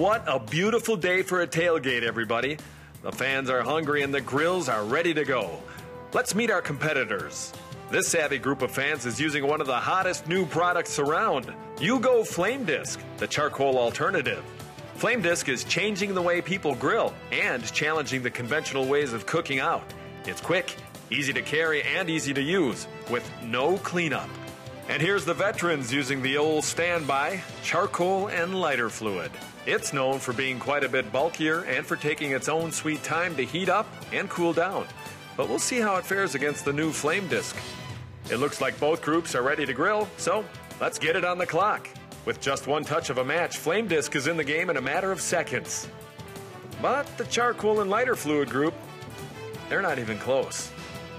What a beautiful day for a tailgate, everybody. The fans are hungry and the grills are ready to go. Let's meet our competitors. This savvy group of fans is using one of the hottest new products around, uGO FlameDisk, the charcoal alternative. FlameDisk is changing the way people grill and challenging the conventional ways of cooking out. It's quick, easy to carry, and easy to use with no cleanup. And here's the veterans using the old standby, charcoal and lighter fluid. It's known for being quite a bit bulkier and for taking its own sweet time to heat up and cool down. But we'll see how it fares against the new FlameDisk. It looks like both groups are ready to grill, so let's get it on the clock. With just one touch of a match, FlameDisk is in the game in a matter of seconds. But the charcoal and lighter fluid group, they're not even close.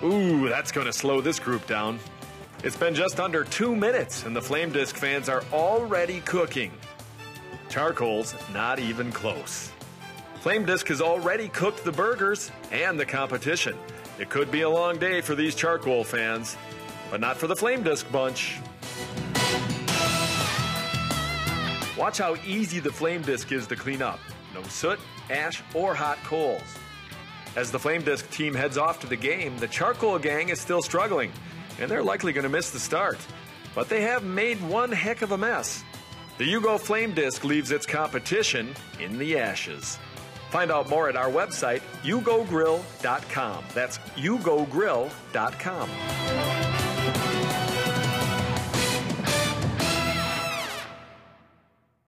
Ooh, that's going to slow this group down. It's been just under 2 minutes, and the FlameDisk fans are already cooking. Charcoal's not even close. FlameDisk has already cooked the burgers and the competition. It could be a long day for these charcoal fans, but not for the FlameDisk bunch. Watch how easy the FlameDisk is to clean up. No soot, ash, or hot coals. As the FlameDisk team heads off to the game, the charcoal gang is still struggling, and they're likely going to miss the start. But they have made one heck of a mess. The uGO FlameDisk leaves its competition in the ashes. Find out more at our website, ugogrill.com. That's ugogrill.com.